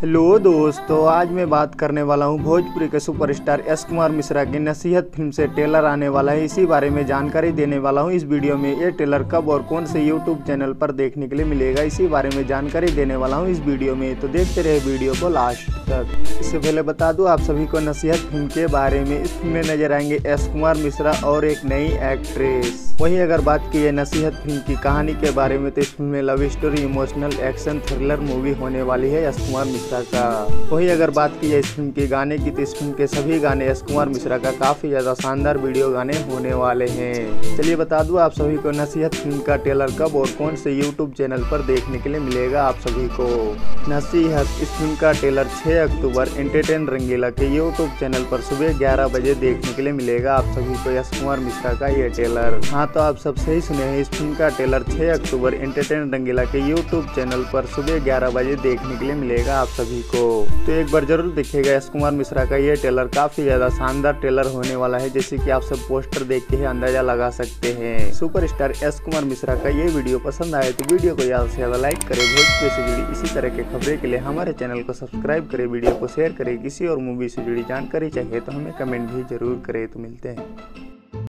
Hello दोस्तों, आज मैं बात करने वाला हूं भोजपुरी के सुपरस्टार यश कुमार मिश्रा की नसीहत फिल्म से ट्रेलर आने वाला है। इसी बारे में जानकारी देने वाला हूं इस वीडियो में। ये ट्रेलर कब और कौन से यूट्यूब चैनल पर देखने के लिए मिलेगा, इसी बारे में जानकारी देने वाला हूं इस वीडियो में, तो देखते रहे वीडियो को लास्ट तक। इससे पहले बता दूं आप सभी को नसीहत फिल्म के बारे में। इस फिल्म में नजर आएंगे यश कुमार मिश्रा और एक नई एक्ट्रेस। वहीं अगर बात की है नसीहत फिल्म की कहानी के बारे में, तो इस फिल्म में love story, emotional, action, thriller movie होने वाली है यश कुमार मिश्रा का। वहीं अगर बात की है इस फिल्म के गाने की, तो इस फिल्म के सभी गाने यश कुमार मिश्रा का काफी ज्यादा शानदार वीडियो गाने होने वाले हैं। चलिए बता दूं आप सभी को नसीहत फिल्म का ट्रेलर कब और कौन से यूट्यूब चैनल पर देखने के लिए मिलेगा आप सभी को। नसीहत इस फिल्म का ट्रेलर 6 अक्टूबर एंटरटेन रंगीला के यूट्यूब चैनल पर सुबह 11 बजे देखने के लिए मिलेगा आप सभी को। यश कुमार मिश्रा का ये ट्रेलर, हाँ तो आप सब सही सुने हैं, इस फिल्म का ट्रेलर 6 अक्टूबर एंटरटेन रंगीला के यूट्यूब चैनल पर सुबह 11 बजे देखने के लिए मिलेगा आप सभी को। तो एक बार जरूर देखिएगा यश कुमार मिश्रा का ये ट्रेलर, काफी ज्यादा शानदार ट्रेलर होने वाला है, जैसे कि आप सब पोस्टर देख के अंदाजा लगा सकते हैं। सुपरस्टार यश कुमार मिश्रा का ये वीडियो पसंद आए तो वीडियो को ज्यादा से ज्यादा लाइक करे। भोजपुरी से जुड़ी इसी तरह के खबरें के लिए हमारे चैनल को सब्सक्राइब करे, वीडियो को शेयर करे। किसी और मूवी से जुड़ी जानकारी चाहिए तो हमें कमेंट भी जरूर करे। तो मिलते हैं।